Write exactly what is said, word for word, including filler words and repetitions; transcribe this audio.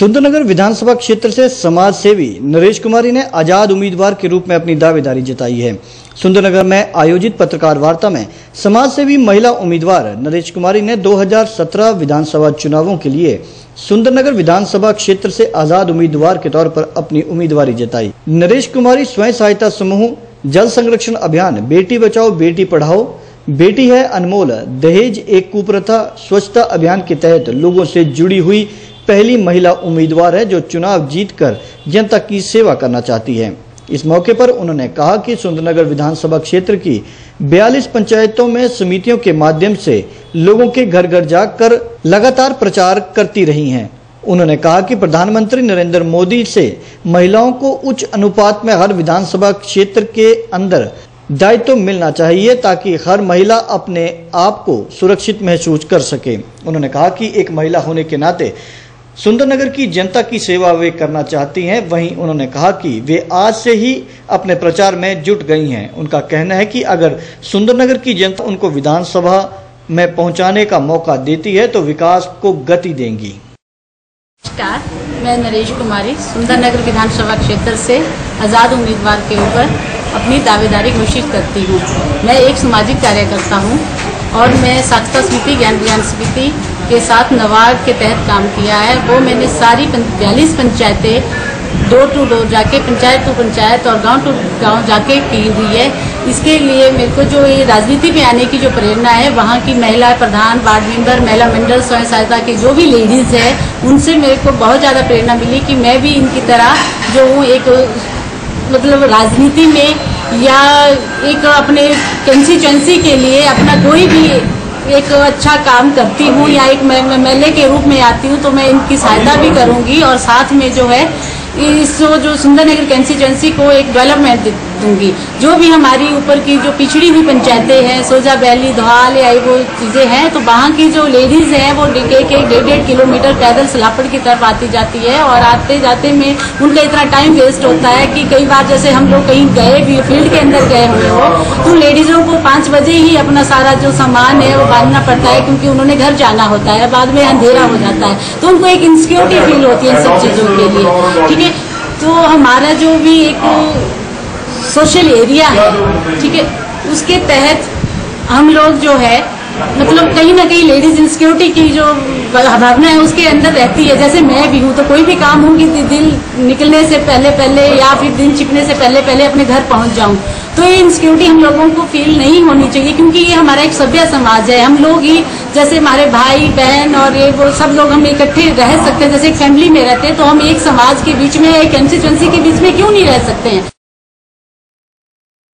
सुंदरनगर विधानसभा क्षेत्र से समाज सेवी नरेश कुमारी ने आजाद उम्मीदवार के रूप में अपनी दावेदारी जताई है। सुंदरनगर में आयोजित पत्रकार वार्ता में समाज सेवी महिला उम्मीदवार नरेश कुमारी ने दो हज़ार सत्रह विधानसभा चुनावों के लिए सुंदरनगर विधानसभा क्षेत्र से आजाद उम्मीदवार के तौर पर अपनी उम्मीदवारी जताई। नरेश कुमारी स्वयं सहायता समूह, जल संरक्षण अभियान, बेटी बचाओ बेटी पढ़ाओ, बेटी है अनमोल, दहेज एक कुप्रथा, स्वच्छता अभियान के तहत लोगों से जुड़ी हुई पहली महिला उम्मीदवार है जो चुनाव जीतकर जनता की सेवा करना चाहती है। इस मौके पर उन्होंने कहा कि सुंदरनगर विधानसभा क्षेत्र की बयालीस पंचायतों में समितियों के माध्यम से लोगों के घर घर जाकर लगातार प्रचार करती रही हैं। उन्होंने कहा कि प्रधानमंत्री नरेंद्र मोदी से महिलाओं को उच्च अनुपात में हर विधानसभा क्षेत्र के अंदर दायित्व तो मिलना चाहिए ताकि हर महिला अपने आप को सुरक्षित महसूस कर सके। उन्होंने कहा कि एक महिला होने के नाते सुंदरनगर की जनता की सेवा वे करना चाहती हैं। वहीं उन्होंने कहा कि वे आज से ही अपने प्रचार में जुट गई हैं। उनका कहना है कि अगर सुंदरनगर की जनता उनको विधानसभा में पहुंचाने का मौका देती है तो विकास को गति देंगी। नमस्कार, मैं नरेश कुमारी सुंदरनगर विधानसभा क्षेत्र से आजाद उम्मीदवार के ऊपर अपनी दावेदारी घोषित करती हूँ। मैं एक सामाजिक कार्यकर्ता हूँ और मैं साक्षरता समिति, ज्ञान विज्ञान समिति के साथ नवार के तहत काम किया है। वो मैंने सारी बयालीस पंचायतें डोर टू डोर जाके, पंचायत टू पंचायत और गांव टू गांव जाके की हुई है। इसके लिए मेरे को जो ये राजनीति में आने की जो प्रेरणा है, वहाँ की महिला प्रधान, वार्ड मेंबर, महिला मंडल, स्वयं सहायता की जो भी लेडीज़ है, उनसे मेरे को बहुत ज़्यादा प्रेरणा मिली कि मैं भी इनकी तरह जो हूँ, एक मतलब राजनीति में या एक अपने कंस्टिट्यूएंसी के लिए अपना कोई भी एक अच्छा काम करती हूँ या एक एमएलए के रूप में आती हूँ तो मैं इनकी सहायता भी करूँगी और साथ में जो है इसको जो सुंदरनगर कंस्टिट्यूएंसी को एक डेवलपमेंट दूंगी। जो भी हमारी ऊपर की जो पिछड़ी हुई पंचायतें हैं, सोजा वैली, धवाल या वो चीज़ें हैं, तो वहाँ की जो लेडीज़ हैं वो एक एक डेढ़ डेढ़ किलोमीटर पैदल सलापड़ की तरफ आती जाती है और आते जाते में उनका इतना टाइम वेस्ट होता है कि कई बार जैसे हम लोग कहीं गए भी, फील्ड के अंदर गए हुए हो, तो लेडीज़ों को पाँच बजे ही अपना सारा जो सामान है वो बांधना पड़ता है क्योंकि उन्होंने घर जाना होता है, बाद में अंधेरा हो जाता है, तो उनको एक इनसिक्योरिटी फील होती है इन सब चीज़ों के लिए। ठीक है, तो हमारा जो भी एक सोशल एरिया है, ठीक है, उसके तहत हम लोग जो है मतलब कहीं ना कहीं लेडीज इनसिक्योरिटी की जो भावना है उसके अंदर रहती है। जैसे मैं भी हूँ, तो कोई भी काम हूँ कि दिल निकलने से पहले पहले या फिर दिन छिपने से पहले पहले अपने घर पहुँच जाऊँ, तो ये इनसिक्योरिटी हम लोगों को फील नहीं होनी चाहिए क्योंकि ये हमारा एक सभ्य समाज है। हम लोग ही जैसे हमारे भाई बहन और ये वो सब लोग हम इकट्ठे रह सकते हैं, जैसे एक फैमिली में रहते हैं, तो हम एक समाज के बीच में, एक कंस्टिट्यूएंसी के बीच में क्यों नहीं रह सकते हैं।